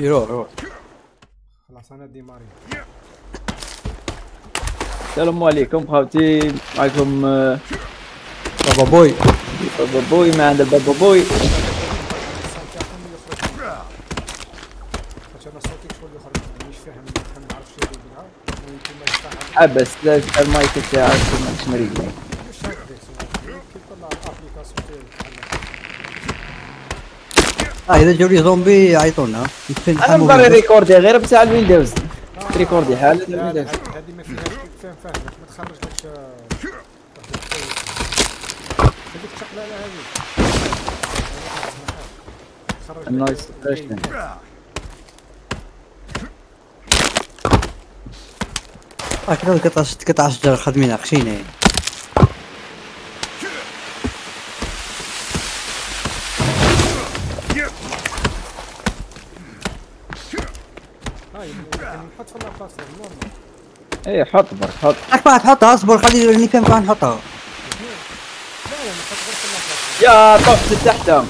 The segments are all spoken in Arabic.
يروح خلاص انا دي ماري. السلام عليكم خاوتي، معكم بابا بوي. بابا بوي ما عند البابا بوي. عبس لازم المايك تاعك ماكش مريقلي. اذا جاو لي زومبي عيطولنا. انا مبغي ريكوردي غير بتاع الويندوز. ريكوردي حاله تاع الويندوز. هذه ما فيهاش فاهم فاهم ما تخرج لك. خليك تقلالها هذه. نايس بريشن. كنا قطع شجر خدمين عقشينا. نحط في القصر نورمال. ايه حط برك حط. راك تحطها اصبر خلي الميكان كاع نحطها. لا لا نحط غير في القصر. يا طفت تحتهم.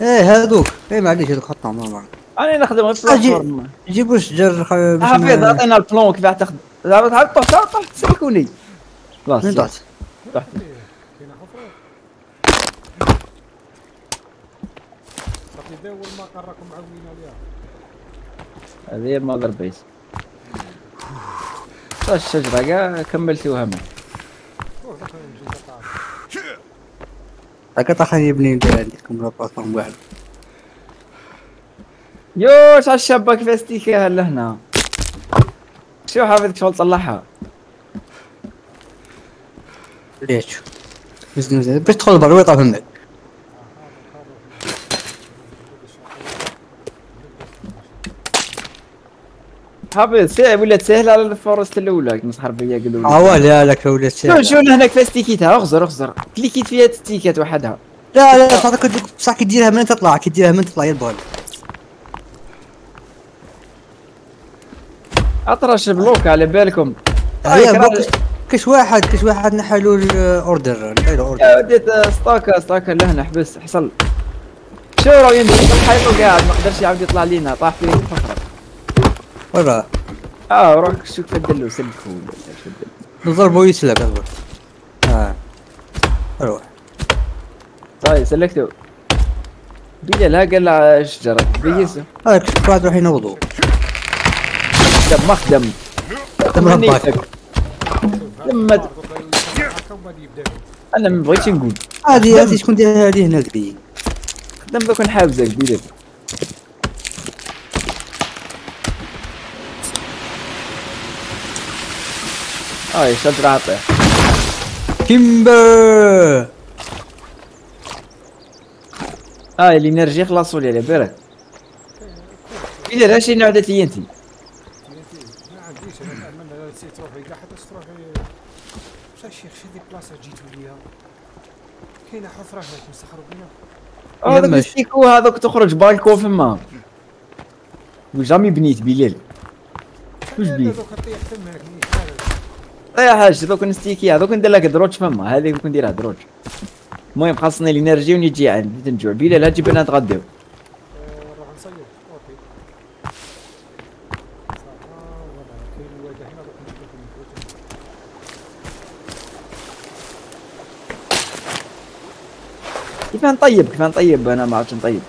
ايه هذوك، ايه معليش هذوك حطهم نورمال. انا نخدم غير بلاتفورم جيبوا الشجر حفيظ عطينا البلون كيفاه تخدم زعما تعرف طاح تسلكوني خلاص طحت طحت كاينه حفره صافي داول ما راكم معاونين عليها هذه ما ضربيت الشجره كاع كملتوها معايا هكا طاحني بلين ديال عندكم لابلاتفورم واحد يوش عالشباك في استيكاها لهنا شو حافظك شغل تصلحها ليش باش تدخل البر ويطلع منك حافظ ساعة ولات سهلة على الفورست الأولى نص حربية قالولي عوالي لك ولات ساعة شو هناك في استيكيتها اخزر اخزر كليكيت فيها تستيكات وحدها لا لا بصح كي ديرها من تطلع كي ديرها من تطلع يلبول اطرش بلوك على بالكم كش واحد نحلوا الاوردر يا وديت ستاكر لهنا حبس حصل شو راه يندير الحيط قاعد ما قدرش يعاود يطلع لينا طاح فيه الفخره وراه راك شوف الدلو سلكو نضربو يسلك اصبر روح طيب سلكتو بيلا قلع الشجره بيسو راك شوف واحد راح ينوضو مخدم لما انا ما بغيتش نقول هذه شكون داير هذه هنا دبي خدم دوك نحافزك بيدك هاي شجرة عطيه كيمبر هاي الانرجي خلاصوا لي على بالك بيدير هاشي نعدة لي انت تروحي كاع حتى تروحي بصح شيخ شي ديك بلاصه جيتو ليها كاينه حفره هناك مستخرب منها هذاك السيكو هذاك تخرج بالكو فما وجامي بنيت بلال واش بيه هذاك طيح تما هاك يا حاج دوك نستيكي هذوك ندير لك دروج فما هذيك كون نديرها دروج المهم خاصني الانرجي وني تجي عندي بديت نجوع بلال ها تجيب لنا نتغداو نروح نصيد اوكي كيف نطيب انا ما عرفتش نطيب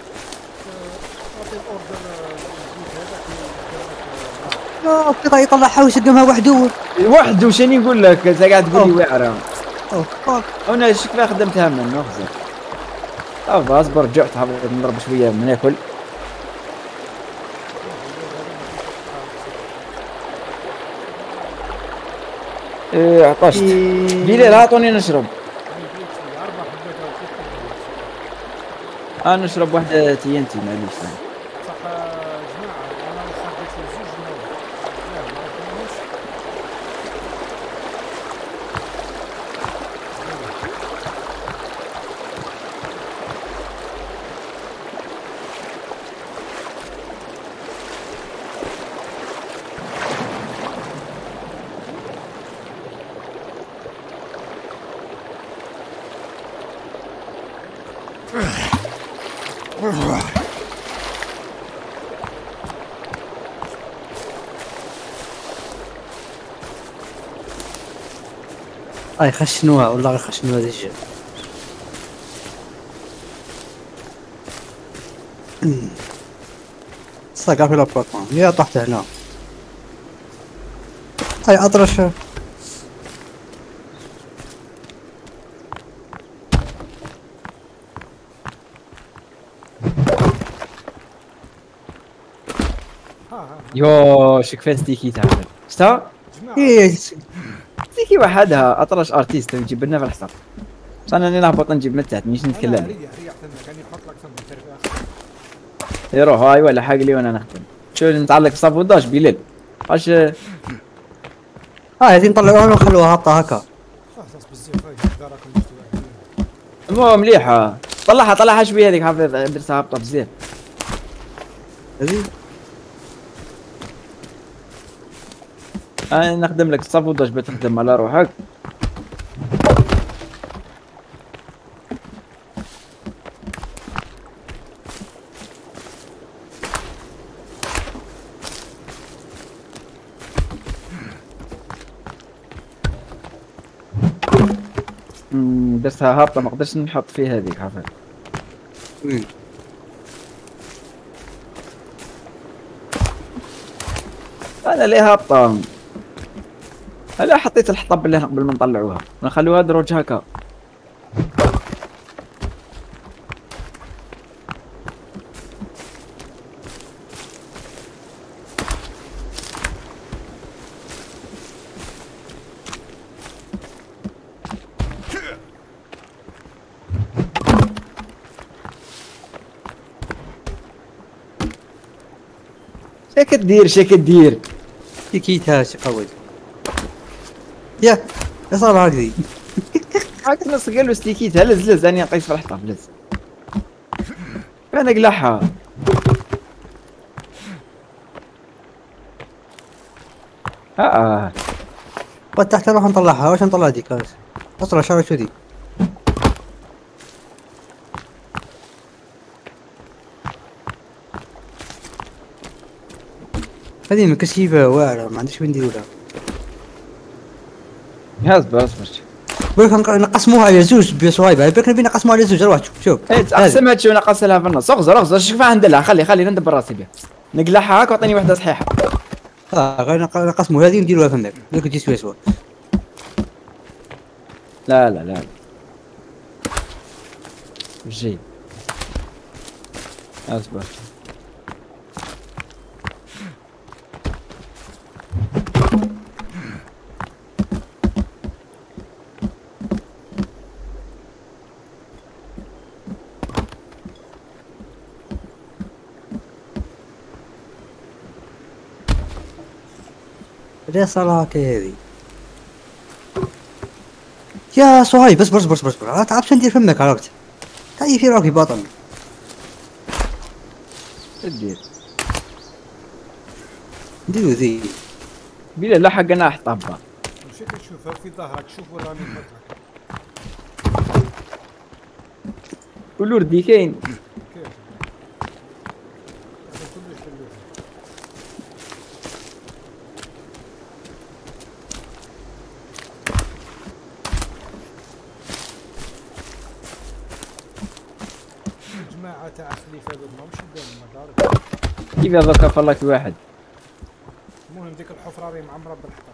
لا يطلعها ويشدمها وحده شنو نقول لك انت قاعد تقول لي واعره انا شكلها خدمتها منه خزر اصبر رجعت نضرب شويه ناكل عطشت بلال عطوني نشرب انا نشرب واحدة تيانتي معليش صح جماعة انا خديت زوج اي خشنوها والله غير خشنوها ديجا. صاقع في لابارتمان يا طحت هنا. اي اطرش يوووو شو كيفاش ستيكي تعمل شتا؟ ايه ستيكي وحدها اطرش ارتيست نجيب لنا في الحصر بصح انا نهبط نجيب من تحت مانيش نتكلم. يروح هاي ولا حق لي وانا نخدم شو نتعلق في صابوداش بلال اش هاي نطلعوها ونخلوها هابطه هكا المهم مليحه. طلعها طلعها شويه هذيك حافظ درتها هابطه بزاف هذي. انا نخدم لك الصابوداش بتخدم على روحك. درتها هابطه ما قدرتش نحط فيها هذيك حافظ. انا ليه هابطه؟ انا حطيت الحطب اللي قبل ما نطلعوها ونخلوها دروج هكا. شاك دير شاك دير كيتها قوي يا صار هكذي هاك نص قالو ستيكيتها لز لز راني نقيس في الحطام لز انا قلعها. ها قد تحت نروح نطلعها. واش نطلع هذيك اصلا شاري شو ذي هذه مكشيفه واعره ما عنديش وين نديرولها. اصبر اصبر بك نقسموها على زوج بصوايبها بك نبي نقسموها على زوج روح شوف اقسمها شوف نقص لها في النص. اغزر اغزر شوف عندها خلي خلي ندبر راسي بها نقلعها هاك واعطيني وحده صحيحه. غير نقسمو هذه نديروها فماك ذاك تجي سوا سوا. لا لا لا جي اصبر يا صلاة هذي يا صهيب. بس بس بس بس بس تعب شو ندير فمك عرفت تعي في راكي باطن ندير نديرو ذي بلا لا حق انا احطبها شكل شوفها في ظهرك شوف ولا من فترك كلور دي كاين كيف هذاك فلاك واحد. المهم ديك الحفره راهي معمره بالحطب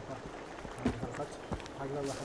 دخلت حق لا واحد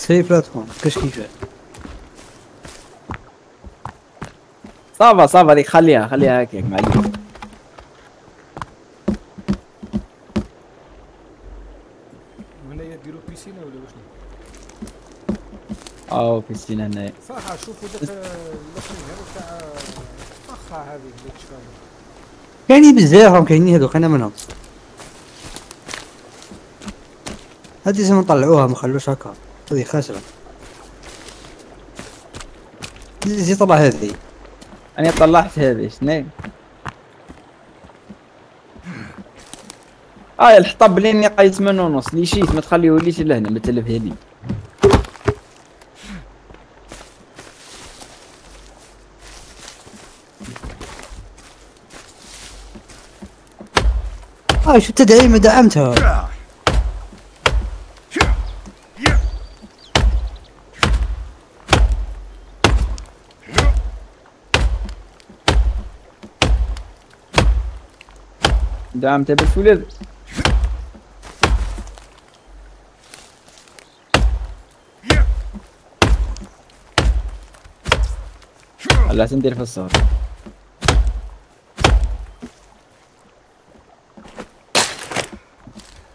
سي بلاتفورم كاش كيفاه صافا صافا هذيك خليها خليها هكاك معليش. هنايا ديروا بيسينه ولا وشنو؟ بيسينه هنايا صح شوفوا ذاك اللقمين هذا تاع الفخ القاعة هذه كاينين بزاف، راهم كاينين هذوك، انا منهم. هادي لازم نطلعوها، ما نخلوش هكا، هذه خاسرة. زي طلع هذه، انا طلعت هذه شناهي. اه الحطاب لين قايد 8 ونص لي شيت، ما تخليهوليش لهنا، ما تلفها لي. اه شو التدعيمة دعمتها. دعمتها بس ولد. لا تندير في الصور.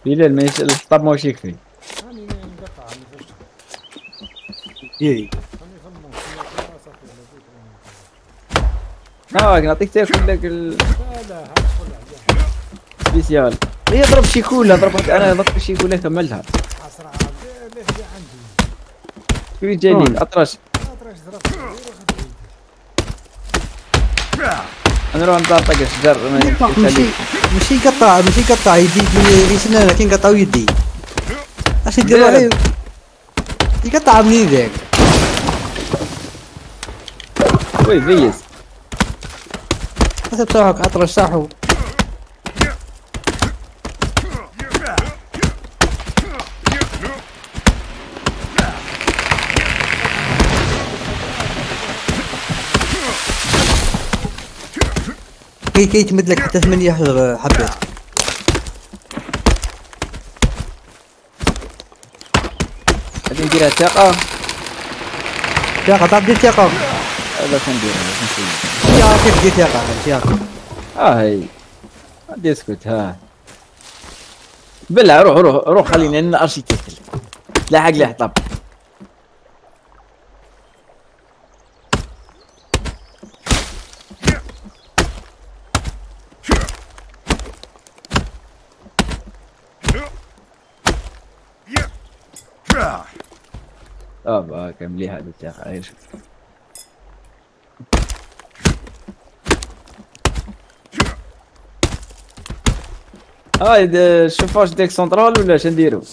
بلال ماشي الحطاب ماهوش يكفي. ايه هاك نعطيك تاكل لك ال سبيسيال. هي ضرب شي كولا، ضربت انا ضربت شي كولا كملها. اسرع عندي جايين اطرش انا راه نطلع طاقه الشجر. ماشي يقطع، ماشي يقطع يدي لسنانه، كي نقطعو يدي اش يديروا عليه؟ يقطع منين ذاك؟ وي فيز حسب صاحبك اطرش صاحو. كي تمد لك حتى 8 حبات. غادي نديرها ثقة ثقة، تعرف دير ثقة. لا كنديرها، لا كيف دير ثقة ثقة. اه هي غادي اسكت. ها بلع، روح روح روح، خلينا الارشيتيكت لاحق لي حطاب. اه بقى كمليها بتاع عايش. هاي شوف واش ديك سنترال ولا اش نديرو.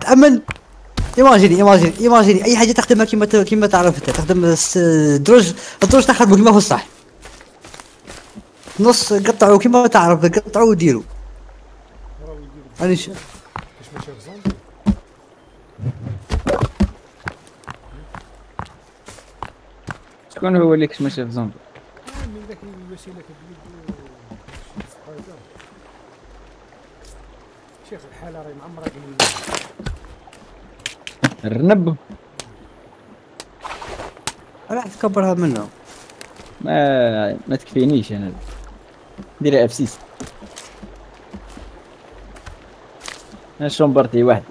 تأمل، ايماجيني اي حاجه تخدمها كيما تعرفتها، تخدم الدروج تخدمو كيما هو الصح. نص قطعو كيما تعرف، قطعو وديرو. راني شوف شكون هو اللي كش ما شاف زومبي. شيخ الحالة راهي معمرة قليلا. الرنب راح تكبرها منه، ما تكفينيش انا، ديرها افسيس. انا شومبرتي واحد.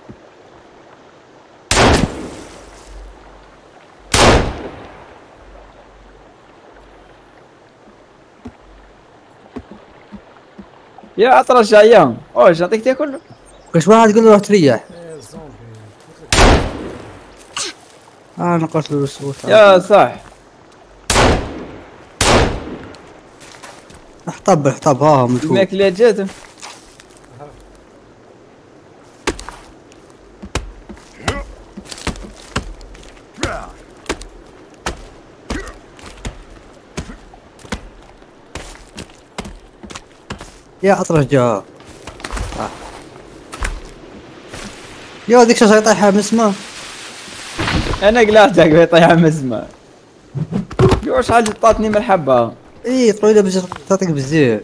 يا اطرش جايهم، واش نعطيك تاكل؟ كاش واحد يقول له روح تريح. نقتلو الصوت. يا صح. احطب هاهم نشوف. الماكلة جاتهم. يا اطرش جا. يا ذيك شجرة يطيح على مسمار. انا قلعتك يطيح على مسمار. يا شحال طاتني ملحبة. اي طويلة بزاف تعطيك بزاف.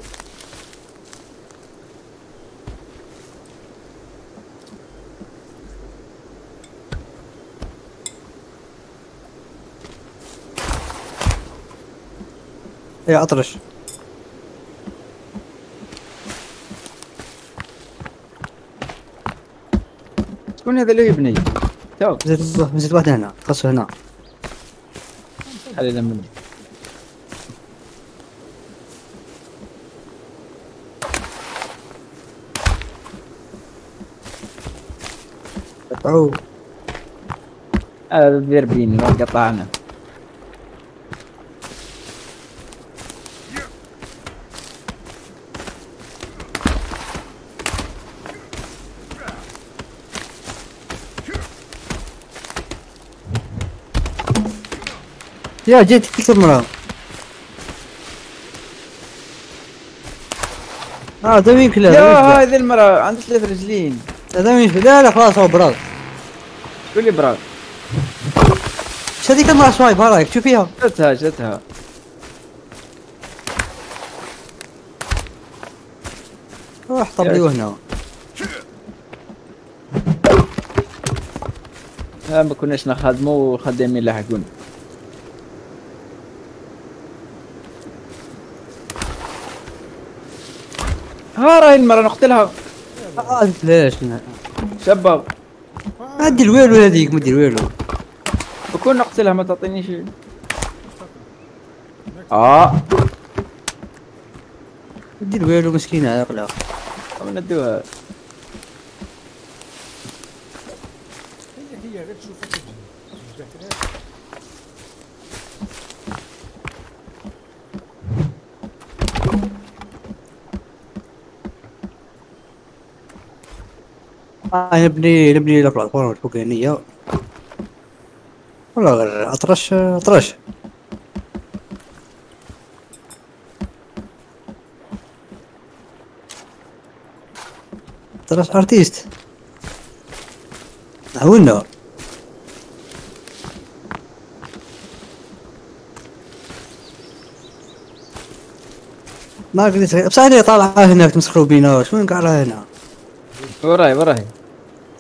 اي اطرش. شكون هذا اللي يبني؟ تو مزيد واحد هنا، خاصو هنا. شحال إلا مني؟ قطعوه. هذا دير بيني، قطعنا. يا جيت كل مرة. هذا وين كله؟ يا هذه المرة عندها ثلاث رجلين. هذا وين؟ لا لا خلاص هو براغ. شكون اللي براغ؟ شو هذيك المرة صايبة رايك شو فيها؟ جاتها جاتها. روح طبليوه هنا. ها ما كناش نخدمو وخدامين لاحقونا. ها راهي المرة نقتلها. ليش شباب ما دير والو هذيك ما دير والو بكون نقتلها ما تعطينيش. ما دير والو مسكينة عاقلة ندوها. هي غير تشوف نبني البلاتفورم الفوقانية والله غير أطرش أطرش أرتيست عاونا. ما قلت بصح أنا طالعة هنا تمسخرو بينا شوين قاع راه هنا وراي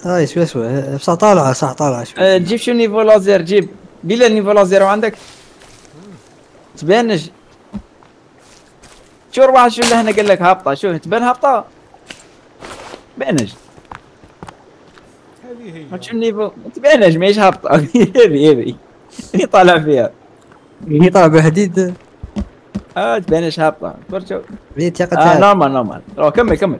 هاي شوي بصح طالعة صح طالعة شوي. جيب شو نيفو لازير جيب بلا نيفو لازير وعندك تبانش. شو واحد شو اللي هنا قال لك هابطة شو تبان هابطة تبانش. ما شو نيفو تبانش ماهيش هابطة. هذي اللي طالع فيها اللي طالع بحديد تبانش هابطة. شوف نورمال كمل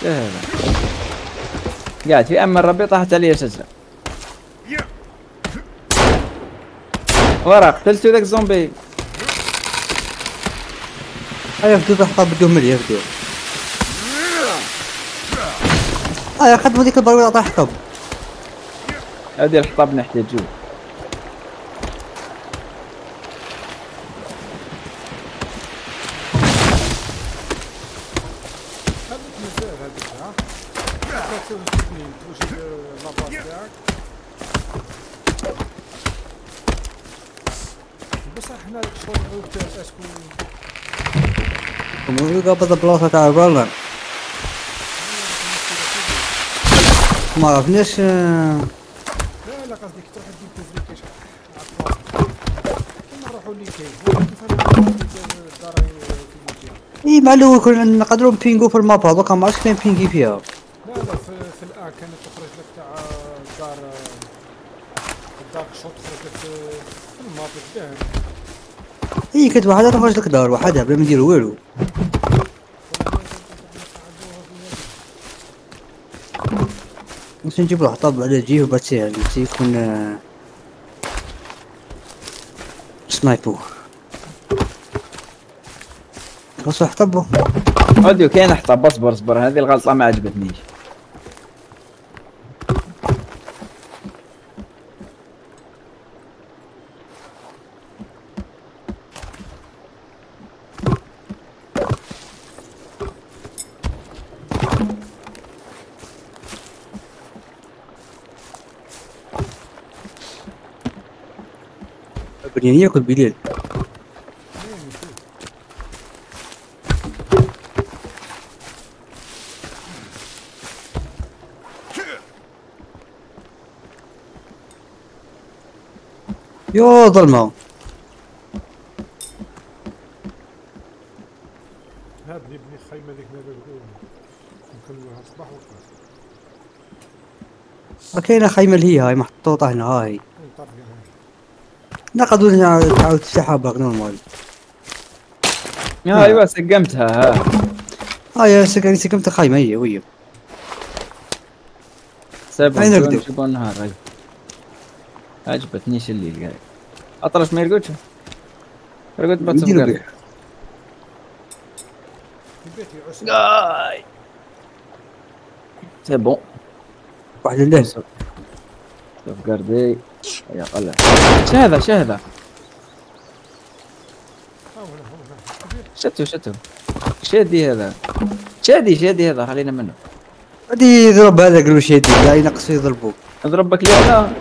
شهلا قاعد في أما ربي طاحت علي شجرة ورا قتلتو ذاك الزومبي. يفدو تحطها بدو ملي يفدو. خدمو ذيك البرويضة عطاها حطب. هادي الحطب نحتاجوه. قبض البلاصة تاع البرلر ما عرفناش. لا قصدك تروح تجيب تفريكاش على البلاصة كيما نروحو ليكاي كيفاش اي مع الاول كنا نقدرو نبينغو في المابا دوكا ما عرفتش كاين بينغي فيها. لا في الآ كانت تخرج لك تاع الدار شوط تخرج لك في المابا تاعها. اي كانت وحدها تخرج لك دار وحدها بلا ما نديرو والو. بس نجيب له حطاب على جيه وبس يعني يكون سنايبو بس احطبه اوديو كاين احطب. اصبر اصبر هذه الغلطة ما عجبتنيش. بدنا ناكل بالليل. يا ظلمة هاد اللي بني خيمة ذيك نادر نكملوها الصباح وقت كاينة خيمة اللي هي هاي محطوطة هنا هاي نقدو نعاود تفتحها باغ نورمال. ايوا سقمتها ها هي سقمت الخيمة هي ويا سابع نشوفو النهار. هاي عجبتنيش الليل قاعد اطرش ما يرقدش رقد ما تبقى سي بون واحد الليل تفكردي يا قلع. شهذا شهذا شتو شتو شادي هذا شادي شادي هذا خلينا منه. غادي يضرب هذا قالو شادي لا ينقص يضربوك يضربك لي انا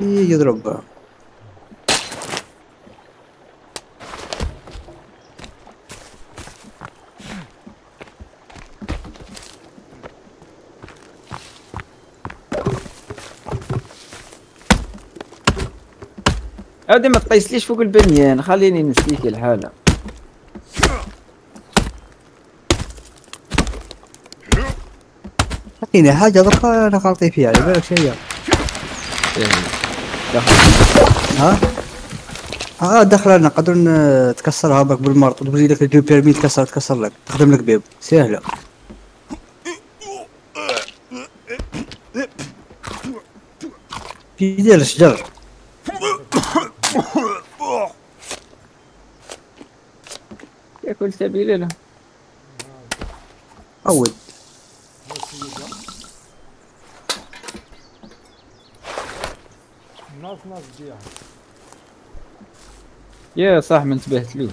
يضرب. عاودي ما تقيسليش فوق البنيان خليني نسليك الحالة. عطيني حاجة دركا انا غلطي فيها على بالك شهي دخل. ها داخله نقدر تكسرها برك بالمرط تدوز لك الدو بيرمي تكسر لك تخدم لك باب سهله. في ديال الشجر ياكل سبيل له اول ناس جيعان. يا صح ما انتبهت له.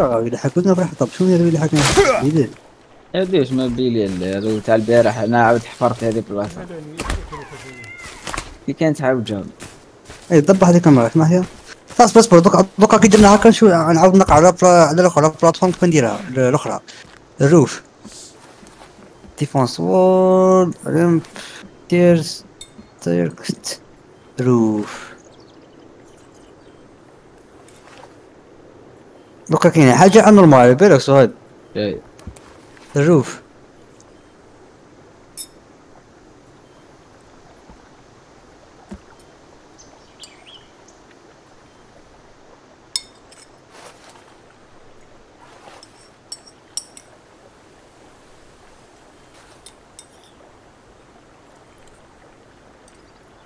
اللي حكونا راح طب شنو اللي حكونا؟ بيليل. قديش ما بيليل هذا تاع البارح انا عاود حفرت هذه بلاصه. كي كانت عاود جاب. اي ضب هذيك المرات ما هي؟ خلاص بس دوكا كي درنا هاكا نشوف نعاود نقع على الاخرى البلاتفورم كيف نديرها الاخرى الروف ديفونس وول ريمب تيرز تيركت روف. دوكا كاينه حاجه انورمال على بالك صهيب جاي الروف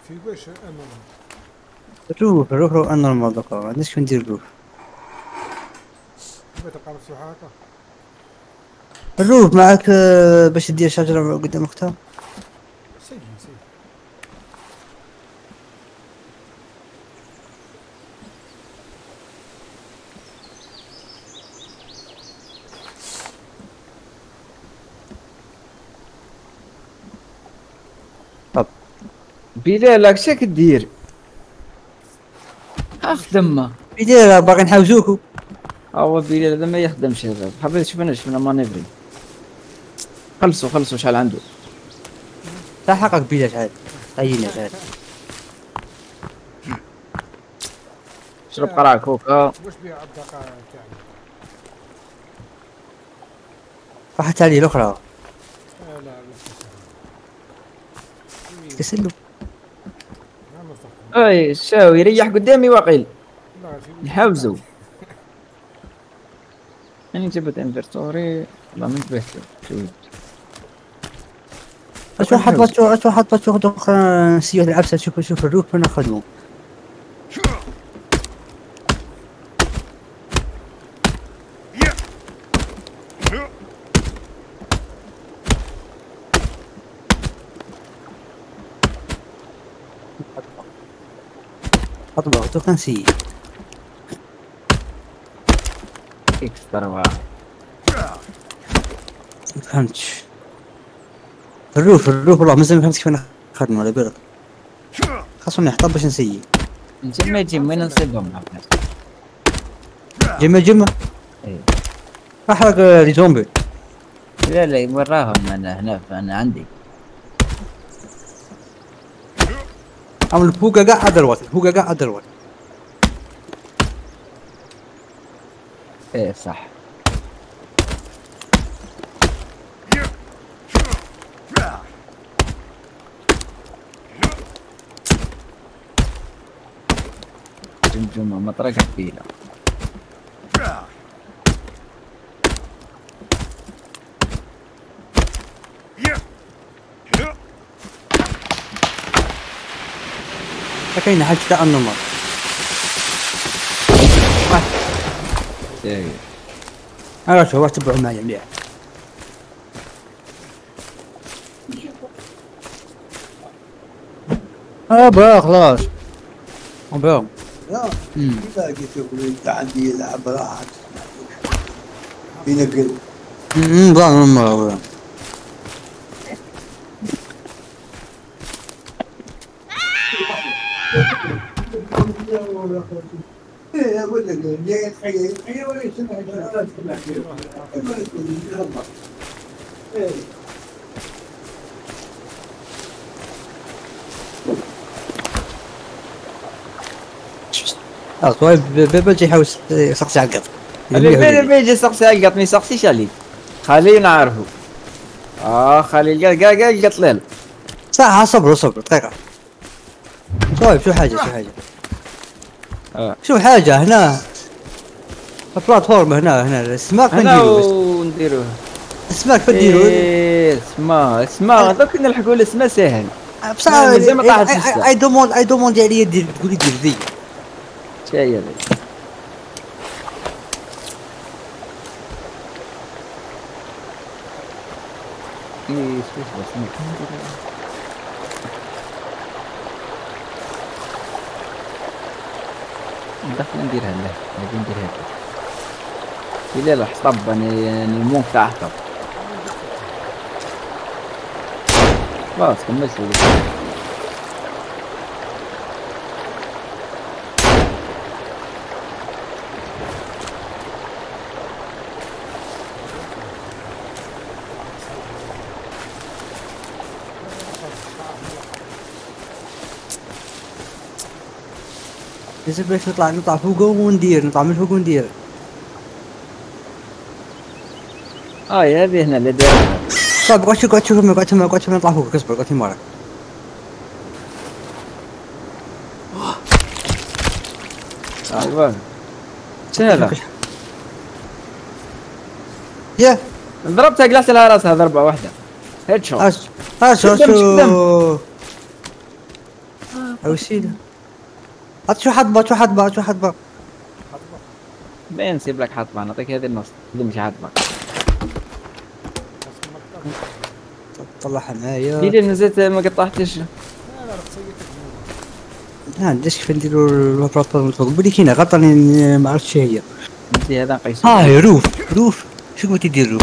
في واش امام الروف روح انا المنطقه ما عندناش كندير الروف الروف معك باش دير شجره قدام اختها سيدي سيدي بلال راك شاك دير اخدمه بلال باغي نحوزوكو. هو بلال هذا ما يخدمش هذا حبيت شفنا مانيفري. خلصوا شحال عنده تاع حقك بلال شحال عينا شحال شرب قرعه كوكا واش بيع الدقه تاعي راحت عليه الاخرى لا كسلو. اي شاو يريح قدامي واقيل نحاوزو. يعني جبت انفرتوري ضمنت به تود. اشو حط تخدق سيوه العبسة. شوف الروب وناخدوه. حطبه تخنسي. اكثر واحد. ما فهمتش. الروف والله مازال ما فهمتش كيف نخدم ولا بيض. خاصني نحطب باش نسيي. نجم وين نصيبهم عرفت؟ جمة. اي. احرق لي زومبي. لا وراهم انا هنا انا عندي. عمل فوق كاع ادروات ايه صح. جمجمة مطرقة فيلا. كاين حاجة تاع النمر. ايه انا شوف تبعوا معايا مليح. با خلاص نبغيهم. لا كيفاه يقولوا انت عندي يلعب راحت ينقل. ضاع النمر. ايه اقول لك اللي يتحيى ولا يسمع الحلقات كلها ايه. طيب بيجي يحاول يسقسي على القط. اللي بيجي يسقسي على القط ما يسقسيش عليه. خليه نعرفه. خليه القط ليل. ساعة صبر دقيقة. طيب شو حاجة شو حاجة هنا البلاتفورم هنا السماك نديرو ونديروه السماك فديرو اسمع دوك نلحقوا الاسماء ساهل بصح زي ما طاحت السماء. اي دوموند على يدي تقولي دير ذي شاي هذي ايش دخل نديرها له غادي نديرها له لا الحطب يعني مو تاع حطب خلاص كملت لازم باش نطلع فوقه وندير هذه هنا اللي دايرها. طيب قعد تشوف نطلع فوقك اصبر قعد تما راك ايوا تالا يا ضربتها قلعت لها راسها ضربه واحده هيد شوت شوف اوشيده. هات شو حطبة باين نسيب لك حطبة. نعطيك هذه النص اللي مش حطبة طلعها معايا. ديري نزلت ما قطعتش. لا عنديش كيف نديرو البلاتفورم الفوق بديك هنا غطاني ما عرفتش هي ندي هذا نقيسو. روف شو قلت يدير روف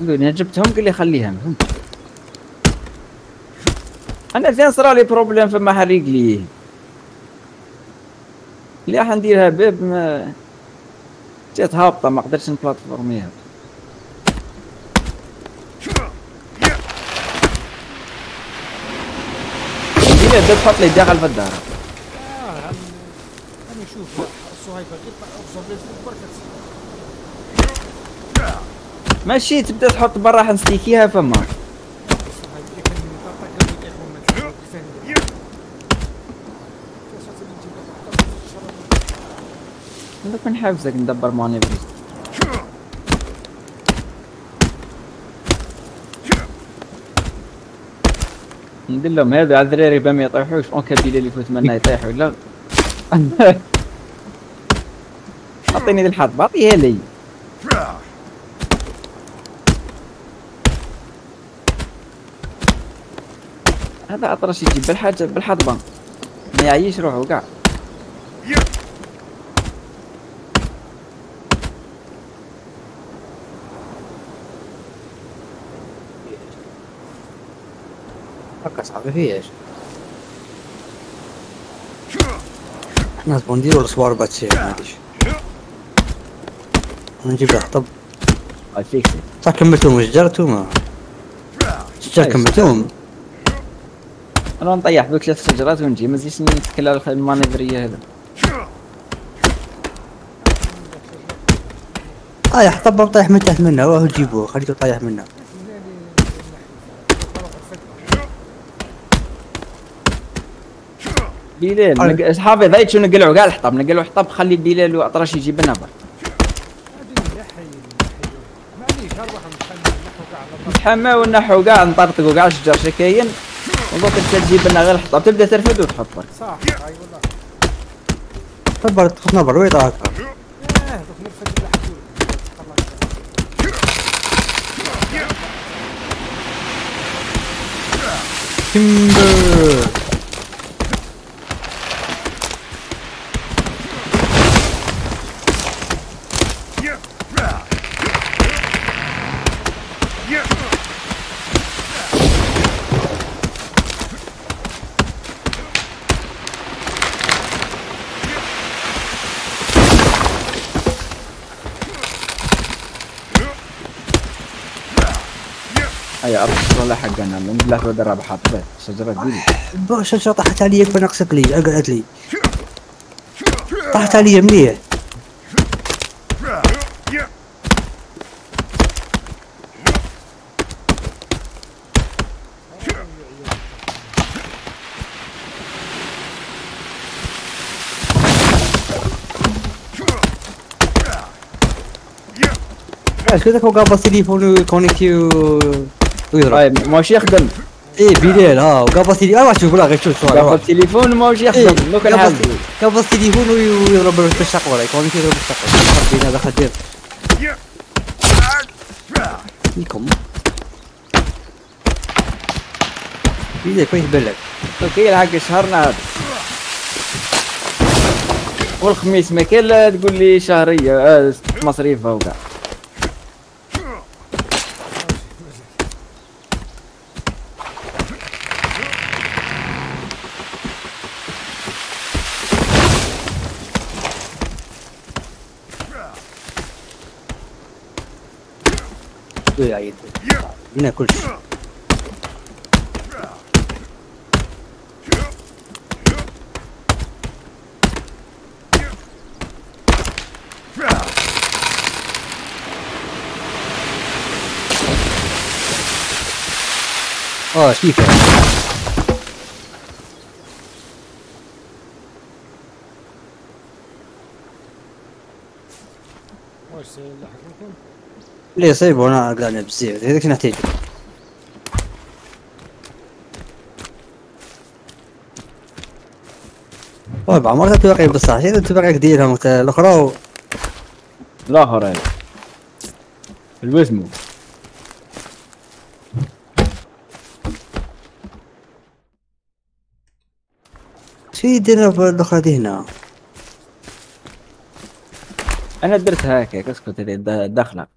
انا جبتهم قال لي خليها. انا فين صرالي بروبليم فما حريق لي. اللي راح نديرها باب ما جات هابطة ما قدرتش نبلاتفورميها. نديرها باب حط لي داخل في الدار. انا نشوف الصهيبة تطلع اقصى بلاصة بركة. ماشي تبدا تحط برا راح نستيكيها فما. هذاك من حافزك ندبر ماني بيس. ندير لهم هذا على الذراري بما يطيحوش اونكا بيلي اللي كنت منا يطيحوا لا. اعطيني ذي الحطبة اعطيها لي. هذا اطرش يجيب بالحاجة بالحطبة ما يعيش روحه كاع. ما فيهاش احنا نديرو الصوار باتشي ماديش ونجيب الحطب صح كملتهم شجرتهم شجر كملتهم انا نطيح بك 3 شجرات ونجي مازليش نتكلم على المانيفريه هذا يا حطب طايح من تحت منها واه جيبوه خليته طايح منها بلال اصحابي ضايت شنو نقلعوا كاع الحطب نقلعوا حطب خلي بلال واطرش يجيب لنا برك نتحماو ونحو كاع نطرطقوا كاع الشجر شكاين ودوك انت تجيب لنا غير الحطب تبدا ترفد وتحط برك صح اي والله تبر تخنا برويط هكا تمبر لا حق انا من لا درب حطبات شجره ديري الشجره طاحت عليا فنقصت لي قالت لي طاحت عليا مليح اش كذاك هو قابل تليفون كونيكتيو اي ماشي يخدم اي بلال ها وقبض تليفون شوف لا غير شوف قبض التليفون ماشي يخدم لو كان قبض تليفون ويضرب له الشق ولا يكون يضرب الشق ربي هذا خدير ليكم بلال كويس بالك اوكي الحق شهرنا هذا والخميس ما كان لا تقول لي شهريه مصريفه وكاع يا عيد هنا كل شيء اه شيفه واش سيلحقكم ليه صيبوا انا قلعنا بزيف هذاك نحتاج واه بعمرتها تبقى بصح هذا تبقى ديرها مثلا الاخرى الاخر هذا الوزمو شي ديرنا في الاخرى دي هنا انا درت هكاك اسكت داخله